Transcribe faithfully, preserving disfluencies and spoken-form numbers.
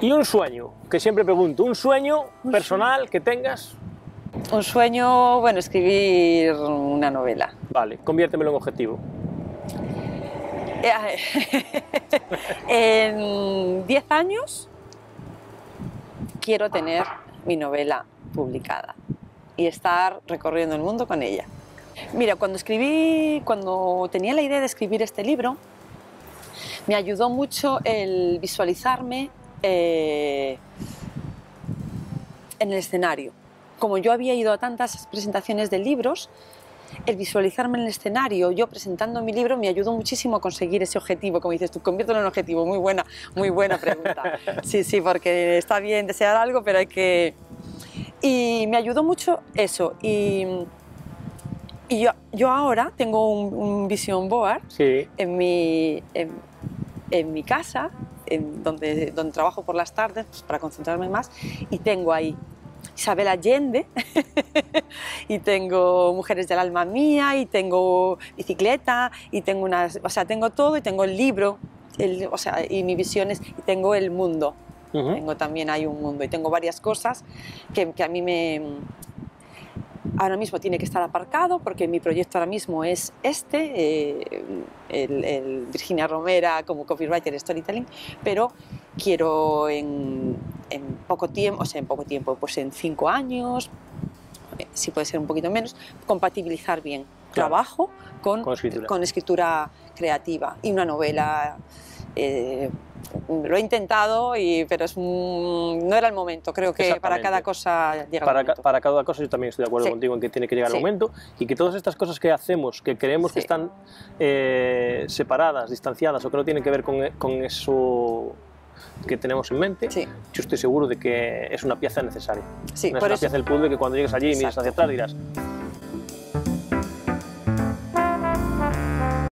Y un sueño, que siempre pregunto, ¿un sueño personal que tengas? Un sueño, bueno, escribir una novela. Vale, conviértemelo en objetivo. En diez años quiero tener mi novela publicada y estar recorriendo el mundo con ella. Mira, cuando escribí, cuando tenía la idea de escribir este libro, me ayudó mucho el visualizarme eh, en el escenario. Como yo había ido a tantas presentaciones de libros, el visualizarme en el escenario, yo presentando mi libro, me ayudó muchísimo a conseguir ese objetivo. Como dices tú, conviértelo en un objetivo. Muy buena, muy buena pregunta. Sí, sí, porque está bien desear algo, pero hay que... Y me ayudó mucho eso. Y, y yo, yo ahora tengo un, un vision board sí. en, mi, en, en mi casa, en donde, donde trabajo por las tardes, pues, para concentrarme más, y tengo ahí Isabel Allende y tengo Mujeres del Alma Mía y tengo bicicleta y tengo unas, o sea, tengo todo y tengo el libro, el, o sea, y mis visiones y tengo el mundo. Uh-huh. Tengo también hay un mundo y tengo varias cosas que, que a mí me ahora mismo tiene que estar aparcado porque mi proyecto ahora mismo es este, eh, el, el Virginia Romera como copywriter storytelling, pero quiero en, en poco tiempo, o sea, en poco tiempo, pues en cinco años, si puede ser un poquito menos, compatibilizar bien claro. trabajo con, con, escritura. con escritura creativa y una novela. Eh, lo he intentado, y, pero es, no era el momento. Creo que para cada cosa llega para el momento. Ca, para cada cosa yo también estoy de acuerdo sí. contigo en que tiene que llegar sí. el momento y que todas estas cosas que hacemos, que creemos sí. que están eh, separadas, distanciadas o que no tienen que ver con, con eso que tenemos en mente, sí. yo estoy seguro de que es una pieza necesaria. Sí, es una eso. pieza del puzzle que cuando llegues allí y miras hacia atrás dirás